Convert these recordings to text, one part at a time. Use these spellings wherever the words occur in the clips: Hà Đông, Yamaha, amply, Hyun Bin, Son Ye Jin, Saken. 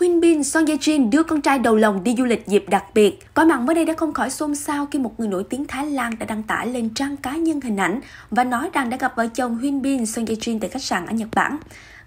Hyun Bin, Son Ye Jin đưa con trai đầu lòng đi du lịch dịp đặc biệt. Cõi mạng mới đây đã không khỏi xôn xao khi một người nổi tiếng Thái Lan đã đăng tải lên trang cá nhân hình ảnh và nói rằng đã gặp vợ chồng Hyun Bin, Son Ye Jin tại khách sạn ở Nhật Bản.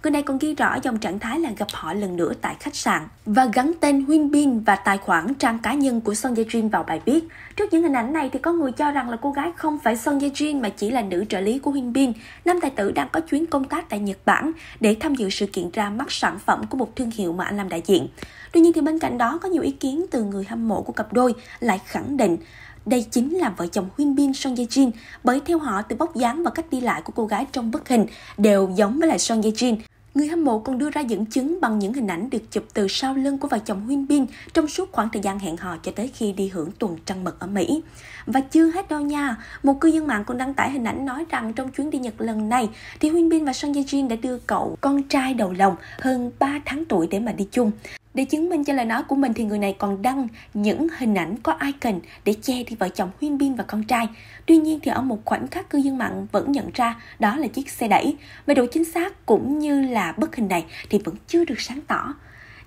Người này còn ghi rõ dòng trạng thái là gặp họ lần nữa tại khách sạn và gắn tên Hyun Bin và tài khoản trang cá nhân của Son Ye Jin vào bài viết. Trước những hình ảnh này thì có người cho rằng là cô gái không phải Son Ye Jin mà chỉ là nữ trợ lý của Hyun Bin. Nam tài tử đang có chuyến công tác tại Nhật Bản để tham dự sự kiện ra mắt sản phẩm của một thương hiệu mà anh làm đại diện. Tuy nhiên thì bên cạnh đó có nhiều ý kiến từ người hâm mộ của cặp đôi lại khẳng định đây chính là vợ chồng Hyun Bin, Son Ye Jin, bởi theo họ từ vóc dáng và cách đi lại của cô gái trong bức hình đều giống với lại Son Ye Jin. Người hâm mộ còn đưa ra dẫn chứng bằng những hình ảnh được chụp từ sau lưng của vợ chồng Hyun Bin trong suốt khoảng thời gian hẹn hò cho tới khi đi hưởng tuần trăng mật ở Mỹ. Và chưa hết đâu nha, một cư dân mạng còn đăng tải hình ảnh nói rằng trong chuyến đi Nhật lần này thì Hyun Bin và Son Ye Jin đã đưa cậu con trai đầu lòng hơn 3 tháng tuổi để mà đi chung. Để chứng minh cho lời nói của mình thì người này còn đăng những hình ảnh có icon để che đi vợ chồng Hyun Bin và con trai. Tuy nhiên thì ở một khoảnh khắc cư dân mạng vẫn nhận ra đó là chiếc xe đẩy. Về độ chính xác cũng như là bức hình này thì vẫn chưa được sáng tỏ.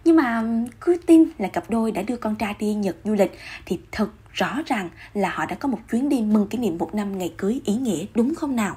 Nhưng mà cứ tin là cặp đôi đã đưa con trai đi Nhật du lịch thì thật rõ ràng là họ đã có một chuyến đi mừng kỷ niệm 1 năm ngày cưới ý nghĩa, đúng không nào?